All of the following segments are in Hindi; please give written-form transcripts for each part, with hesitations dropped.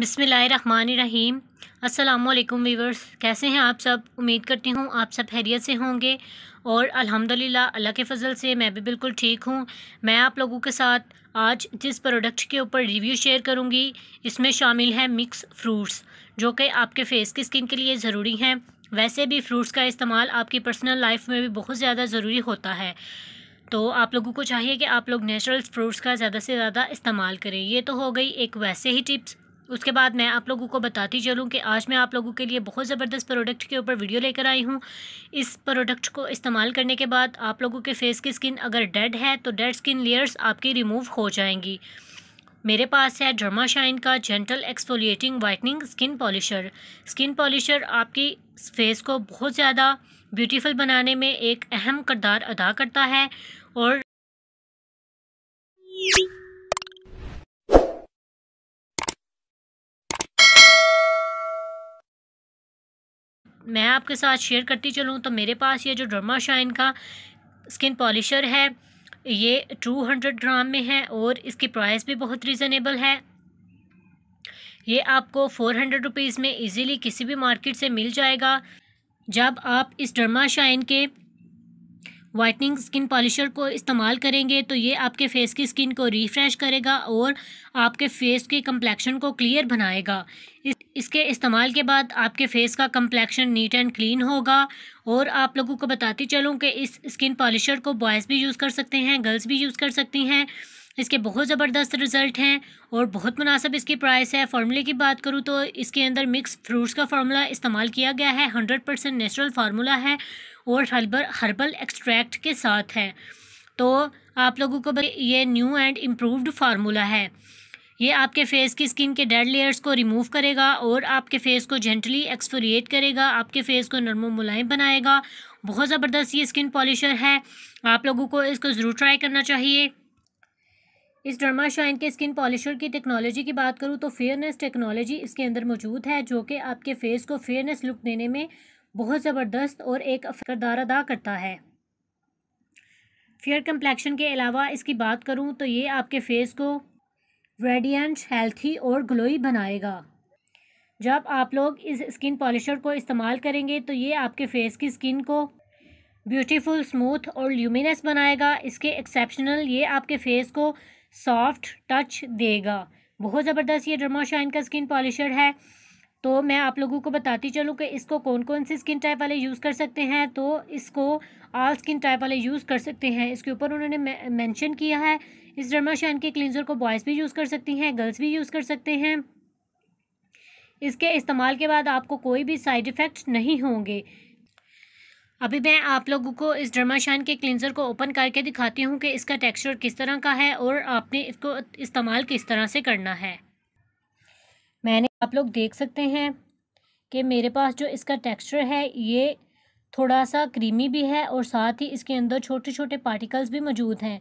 बिस्मिल्लाहिर्रहमानिर्रहीम। अस्सलामुअलैकुम व्यूवर्स, कैसे हैं आप सब? उम्मीद करती हूँ आप सब खैरियत से होंगे और अल्हम्दुलिल्लाह अल्लाह के फ़ज़ल से मैं भी बिल्कुल ठीक हूँ। मैं आप लोगों के साथ आज जिस प्रोडक्ट के ऊपर रिव्यू शेयर करूँगी इसमें शामिल है मिक्स फ्रूट्स, जो कि आपके फेस की स्किन के लिए ज़रूरी हैं। वैसे भी फ्रूट्स का इस्तेमाल आपकी पर्सनल लाइफ में भी बहुत ज़्यादा ज़रूरी होता है, तो आप लोगों को चाहिए कि आप लोग नेचुरल फ्रूट्स का ज़्यादा से ज़्यादा इस्तेमाल करें। ये तो हो गई एक वैसे ही टिप्स। उसके बाद मैं आप लोगों को बताती चलूँ कि आज मैं आप लोगों के लिए बहुत ज़बरदस्त प्रोडक्ट के ऊपर वीडियो लेकर आई हूँ। इस प्रोडक्ट को इस्तेमाल करने के बाद आप लोगों के फेस की स्किन अगर डेड है तो डेड स्किन लेयर्स आपकी रिमूव हो जाएंगी। मेरे पास है डर्मा शाइन का gentle exfoliating whitening skin polisher. Skin polisher आपकी फेस को बहुत ज़्यादा ब्यूटीफुल बनाने में एक अहम किरदार अदा करता है और मैं आपके साथ शेयर करती चलूँ तो मेरे पास ये जो डर्मा शाइन का स्किन पॉलिशर है ये 200 ग्राम में है और इसकी प्राइस भी बहुत रीज़नेबल है। ये आपको 400 रुपीज़ में इजीली किसी भी मार्केट से मिल जाएगा। जब आप इस डर्मा शाइन के वाइटनिंग स्किन पॉलिशर को इस्तेमाल करेंगे तो ये आपके फेस की स्किन को रिफ़्रेश करेगा और आपके फेस की कम्प्लेक्शन को क्लियर बनाएगा। इसके इस्तेमाल के बाद आपके फेस का कम्प्लेक्शन नीट एंड क्लीन होगा। और आप लोगों को बताती चलूँ कि इस स्किन पॉलिशर को बॉयज़ भी यूज़ कर सकते हैं, गर्ल्स भी यूज़ कर सकती हैं। इसके बहुत ज़बरदस्त रिज़ल्ट हैं और बहुत मुनासिब इसकी प्राइस है। फार्मूले की बात करूँ तो इसके अंदर मिक्स फ्रूट्स का फार्मूला इस्तेमाल किया गया है। 100% नेचुरल फार्मूला है और हर्बल एक्सट्रैक्ट के साथ है। तो आप लोगों को ये न्यू एंड इम्प्रूव्ड फार्मूला है। ये आपके फेस की स्किन के डेड लेयर्स को रिमूव करेगा और आपके फेस को जेंटली एक्सफोलिएट करेगा, आपके फेस को नरम मुलायम बनाएगा। बहुत ज़बरदस्त ये स्किन पॉलिशर है, आप लोगों को इसको ज़रूर ट्राई करना चाहिए। इस डर्मा शाइन के स्किन पॉलिशर की टेक्नोलॉजी की बात करूँ तो फेयरनेस टेक्नोलॉजी इसके अंदर मौजूद है, जो कि आपके फेस को फेयरनेस लुक देने में बहुत ज़बरदस्त और एक किरदार अदा करता है। फेयर कम्प्लेक्शन के अलावा इसकी बात करूँ तो ये आपके फेस को रेडियंट, हेल्थी और ग्लोई बनाएगा। जब आप लोग इस स्किन पॉलिशर को इस्तेमाल करेंगे तो ये आपके फेस की स्किन को ब्यूटीफुल, स्मूथ और ल्यूमिनस बनाएगा। इसके एक्सेप्शनल ये आपके फेस को सॉफ्ट टच देगा। बहुत ज़बरदस्त ये डर्मा शाइन का स्किन पॉलिशर है। तो मैं आप लोगों को बताती चलूँ कि इसको कौन कौन से स्किन टाइप वाले यूज़ कर सकते हैं। तो इसको ऑल स्किन टाइप वाले यूज़ कर सकते हैं। इसके ऊपर उन्होंने मेंशन किया है इस डर्मा शाइन के क्लींजर को बॉयज़ भी यूज़ कर सकती हैं, गर्ल्स भी यूज़ कर सकते हैं। इसके इस्तेमाल के बाद आपको कोई भी साइड इफ़ेक्ट नहीं होंगे। अभी मैं आप लोगों को इस डर्मा शाइन के क्लींजर को ओपन करके दिखाती हूँ कि इसका टेक्सचर किस तरह का है और आपने इसको इस्तेमाल किस तरह से करना है। मैंने आप लोग देख सकते हैं कि मेरे पास जो इसका टेक्सचर है ये थोड़ा सा क्रीमी भी है और साथ ही इसके अंदर छोटे छोटे पार्टिकल्स भी मौजूद हैं।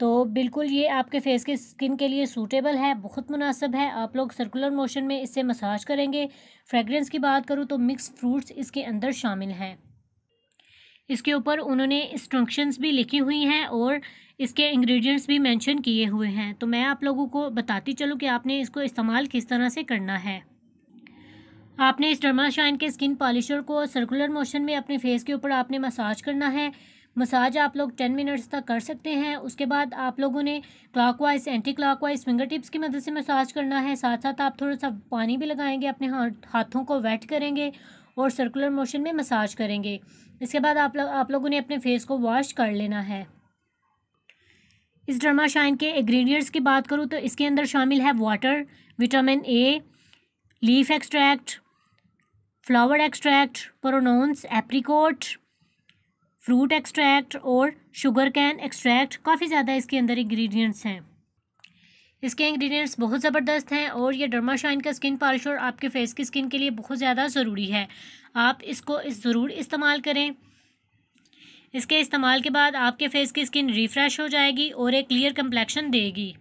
तो बिल्कुल ये आपके फेस की स्किन के लिए सूटेबल है, बहुत मुनासिब है। आप लोग सर्कुलर मोशन में इससे मसाज करेंगे। फ्रेगरेंस की बात करूँ तो मिक्स फ्रूट्स इसके अंदर शामिल हैं। इसके ऊपर उन्होंने इंस्ट्रक्शंस भी लिखी हुई हैं और इसके इंग्रेडिएंट्स भी मेंशन किए हुए हैं। तो मैं आप लोगों को बताती चलूँ कि आपने इसको इस्तेमाल किस तरह से करना है। आपने इस डर्मा शाइन के स्किन पॉलिशर को सर्कुलर मोशन में अपने फेस के ऊपर आपने मसाज करना है। मसाज आप लोग 10 मिनट्स तक कर सकते हैं। उसके बाद आप लोगों ने clockwise, anti clockwise finger tips की मदद से मसाज करना है। साथ साथ आप थोड़ा सा पानी भी लगाएंगे, अपने हाथों को वेट करेंगे और सर्कुलर मोशन में मसाज करेंगे। इसके बाद आप लोगों ने अपने फेस को वॉश कर लेना है। इस डर्मा शाइन के इंग्रेडिएंट्स की बात करूँ तो इसके अंदर शामिल है water, vitamin A, leaf extract, flower extract, प्रोनोन्स, एप्रिकोट, फ्रूट एक्सट्रैक्ट और शुगर कैन एक्सट्रैक्ट। काफ़ी ज़्यादा इसके अंदर इंग्रेडिएंट्स हैं। इसके इंग्रेडिएंट्स बहुत ज़बरदस्त हैं और ये डर्मा शाइन का स्किन पॉलिशर आपके फेस की स्किन के लिए बहुत ज़्यादा ज़रूरी है। आप इसको ज़रूर इस्तेमाल करें। इसके इस्तेमाल के बाद आपके फेस की स्किन रिफ़्रेश हो जाएगी और एक क्लियर कम्प्लेक्शन देगी।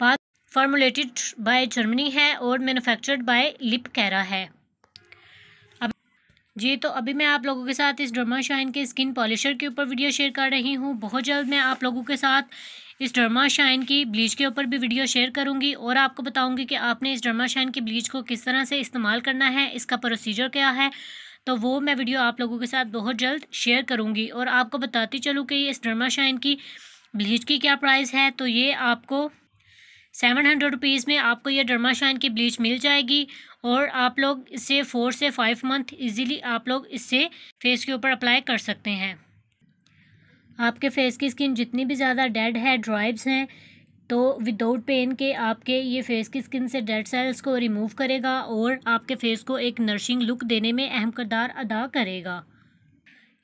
बात फार्मुलेटेड बाय जर्मनी है और मैन्युफैक्चर्ड बाय लिप कैरा है। अभी मैं आप लोगों के साथ इस डर्मा शाइन के स्किन पॉलिशर के ऊपर वीडियो शेयर कर रही हूँ। बहुत जल्द मैं आप लोगों के साथ इस डर्मा शाइन की ब्लीच के ऊपर भी वीडियो शेयर करूंगी और आपको बताऊंगी कि आपने इस डर्मा शाइन की ब्लीच को किस तरह से इस्तेमाल करना है, इसका प्रोसीजर क्या है, तो वो मैं वीडियो आप लोगों के साथ बहुत जल्द शेयर करूंगी। और आपको बताती चलूँ कि इस डर्मा शाइन की ब्लीच की क्या प्राइस है, तो ये आपको 700 रुपीज़ में आपको ये डर्मा शाइन की ब्लीच मिल जाएगी और आप लोग इसे 4 से 5 मंथ इजीली आप लोग इससे फेस के ऊपर अप्लाई कर सकते हैं। आपके फेस की स्किन जितनी भी ज़्यादा डेड है, ड्राइब्स हैं, तो विदाउट पेन के आपके ये फेस की स्किन से डेड सेल्स को रिमूव करेगा और आपके फेस को एक नरिशिंग लुक देने में अहम किरदार अदा करेगा।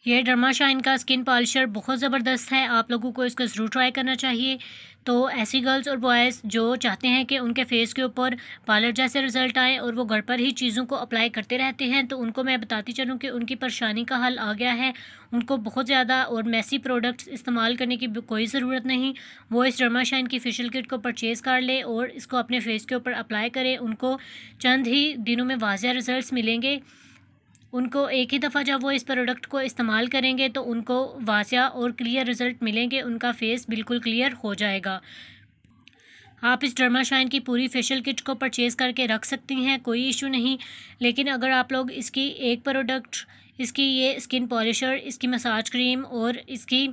ये डर्मा शाइन का स्किन पॉलिशर बहुत ज़बरदस्त है, आप लोगों को इसको ज़रूर ट्राई करना चाहिए। तो ऐसी गर्ल्स और बॉयज़ जो चाहते हैं कि उनके फेस के ऊपर पार्लर जैसे रिजल्ट आए और वो घर पर ही चीज़ों को अप्लाई करते रहते हैं, तो उनको मैं बताती चलूँ कि उनकी परेशानी का हल आ गया है। उनको बहुत ज़्यादा और मैसी प्रोडक्ट्स इस्तेमाल करने की कोई ज़रूरत नहीं, वो इस डर्मा शाइन की फेशियल किट को परचेज़ कर ले और इसको अपने फेस के ऊपर अप्लाई करें। उनको चंद ही दिनों में वाजिया रिजल्ट्स मिलेंगे। उनको एक ही दफ़ा जब वो इस प्रोडक्ट को इस्तेमाल करेंगे तो उनको वाजिया और क्लियर रिज़ल्ट मिलेंगे, उनका फेस बिल्कुल क्लियर हो जाएगा। आप इस डर्मा शाइन की पूरी फेशियल किट को परचेज़ करके रख सकती हैं, कोई इशू नहीं। लेकिन अगर आप लोग इसकी एक प्रोडक्ट, इसकी ये स्किन पॉलिशर, इसकी मसाज क्रीम और इसकी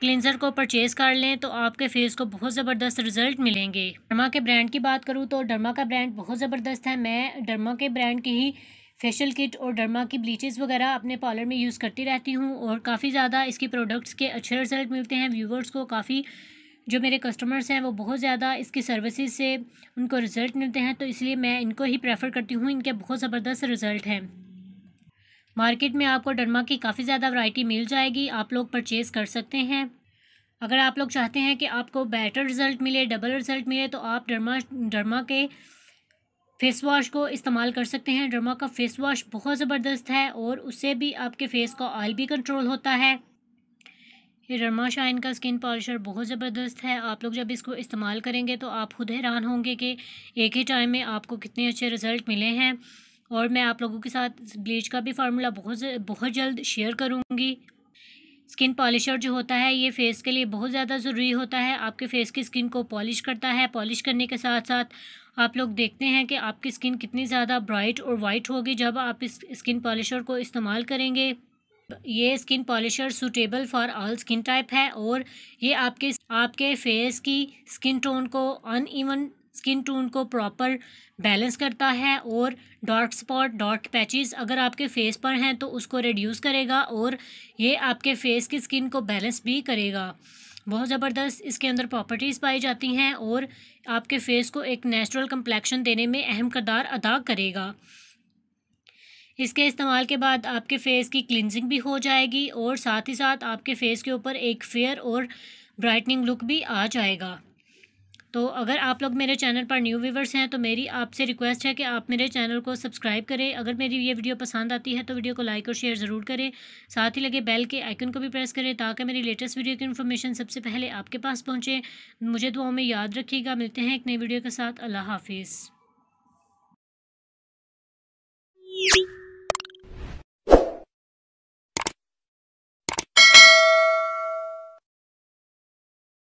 क्लिनज़र को परचेज़ कर लें तो आपके फेस को बहुत ज़बरदस्त रिजल्ट मिलेंगे। डर्मा के ब्रांड की बात करूँ तो डर्मा का ब्रांड बहुत ज़बरदस्त है। मैं डर्मा के ब्रांड की ही फेशियल किट और डर्मा की ब्लीचेस वगैरह अपने पार्लर में यूज़ करती रहती हूँ और काफ़ी ज़्यादा इसकी प्रोडक्ट्स के अच्छे रिजल्ट मिलते हैं। व्यूवर्स को काफ़ी, जो मेरे कस्टमर्स हैं, वो बहुत ज़्यादा इसकी सर्विसेज से उनको रिज़ल्ट मिलते हैं, तो इसलिए मैं इनको ही प्रेफर करती हूँ। इनके बहुत ज़बरदस्त रिज़ल्ट हैं। मार्केट में आपको डर्मा की काफ़ी ज़्यादा वैरायटी मिल जाएगी, आप लोग परचेज़ कर सकते हैं। अगर आप लोग चाहते हैं कि आपको बेटर रिज़ल्ट मिले, डबल रिज़ल्ट मिले, तो आप डर्मा के फेस वॉश को इस्तेमाल कर सकते हैं। डर्मा का फेस वॉश बहुत ज़बरदस्त है और उससे भी आपके फेस का ऑयल भी कंट्रोल होता है। ये डर्मा शाइन का स्किन पॉलिशर बहुत ज़बरदस्त है। आप लोग जब इसको इस्तेमाल करेंगे तो आप खुद हैरान होंगे कि एक ही टाइम में आपको कितने अच्छे रिज़ल्ट मिले हैं। और मैं आप लोगों के साथ ब्लीच का भी फार्मूला बहुत जल्द शेयर करूँगी। स्किन पॉलिशर जो होता है ये फेस के लिए बहुत ज़्यादा ज़रूरी होता है। आपके फेस की स्किन को पॉलिश करता है। पॉलिश करने के साथ साथ आप लोग देखते हैं कि आपकी स्किन कितनी ज़्यादा ब्राइट और वाइट होगी जब आप इस स्किन पॉलिशर को इस्तेमाल करेंगे। ये skin polisher suitable for all skin type है और ये आपके फेस की स्किन टोन को, अनइवन स्किन टोन को प्रॉपर बैलेंस करता है और डार्क स्पॉट, डार्क पैचेस अगर आपके फेस पर हैं तो उसको रिड्यूस करेगा और ये आपके फेस की स्किन को बैलेंस भी करेगा। बहुत ज़बरदस्त इसके अंदर प्रॉपर्टीज़ पाई जाती हैं और आपके फेस को एक नेचुरल कंप्लेक्शन देने में अहम किरदार अदा करेगा। इसके इस्तेमाल के बाद आपके फेस की क्लिनजिंग भी हो जाएगी और साथ ही साथ आपके फेस के ऊपर एक फेयर और ब्राइटनिंग लुक भी आ जाएगा। तो अगर आप लोग मेरे चैनल पर न्यू व्यूवर्स हैं तो मेरी आपसे रिक्वेस्ट है कि आप मेरे चैनल को सब्सक्राइब करें। अगर मेरी ये वीडियो पसंद आती है तो वीडियो को लाइक और शेयर ज़रूर करें। साथ ही लगे बेल के आइकन को भी प्रेस करें ताकि मेरी लेटेस्ट वीडियो की इन्फॉर्मेशन सबसे पहले आपके पास पहुँचे। मुझे दुआओं में याद रखिएगा। मिलते हैं एक नई वीडियो के साथ। अल्लाह हाफिज़।